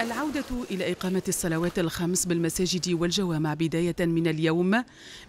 العودة إلى إقامة الصلوات الخمس بالمساجد والجوامع بداية من اليوم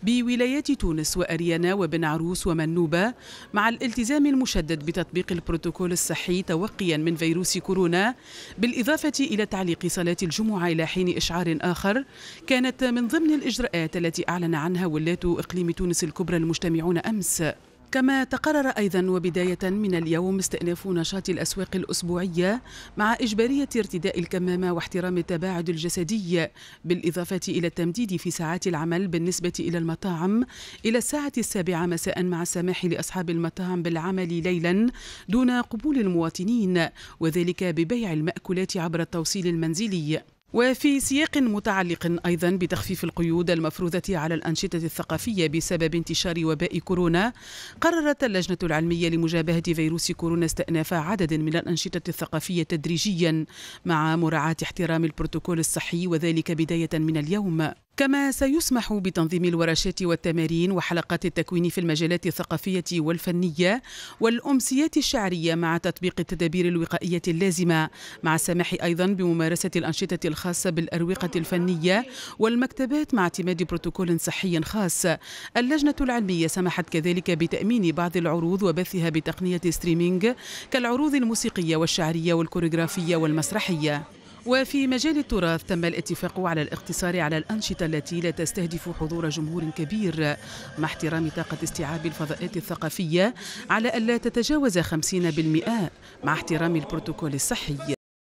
بولايات تونس وأريانا وبن عروس ومنوبة، مع الالتزام المشدد بتطبيق البروتوكول الصحي توقيا من فيروس كورونا، بالإضافة إلى تعليق صلاة الجمعة إلى حين إشعار آخر، كانت من ضمن الإجراءات التي أعلن عنها ولاة إقليم تونس الكبرى المجتمعون أمس. كما تقرر أيضا وبداية من اليوم استئناف نشاط الأسواق الأسبوعية مع إجبارية ارتداء الكمامة واحترام التباعد الجسدي، بالإضافة إلى التمديد في ساعات العمل بالنسبة إلى المطاعم إلى الساعة 19:00 مساء، مع السماح لأصحاب المطاعم بالعمل ليلا دون قبول المواطنين، وذلك ببيع المأكولات عبر التوصيل المنزلي. وفي سياق متعلق أيضا بتخفيف القيود المفروضة على الأنشطة الثقافية بسبب انتشار وباء كورونا، قررت اللجنة العلمية لمجابهة فيروس كورونا استئناف عدد من الأنشطة الثقافية تدريجيا مع مراعاة احترام البروتوكول الصحي، وذلك بداية من اليوم. كما سيسمح بتنظيم الورشات والتمارين وحلقات التكوين في المجالات الثقافية والفنية والأمسيات الشعرية، مع تطبيق التدابير الوقائية اللازمة، مع السماح أيضا بممارسة الأنشطة الخاصة بالأروقة الفنية والمكتبات مع اعتماد بروتوكول صحي خاص. اللجنة العلمية سمحت كذلك بتأمين بعض العروض وبثها بتقنية ستريمينج كالعروض الموسيقية والشعرية والكوريغرافية والمسرحية. وفي مجال التراث تم الاتفاق على الاقتصار على الأنشطة التي لا تستهدف حضور جمهور كبير، مع احترام طاقة استيعاب الفضاءات الثقافية على ألا تتجاوز 50%، مع احترام البروتوكول الصحي.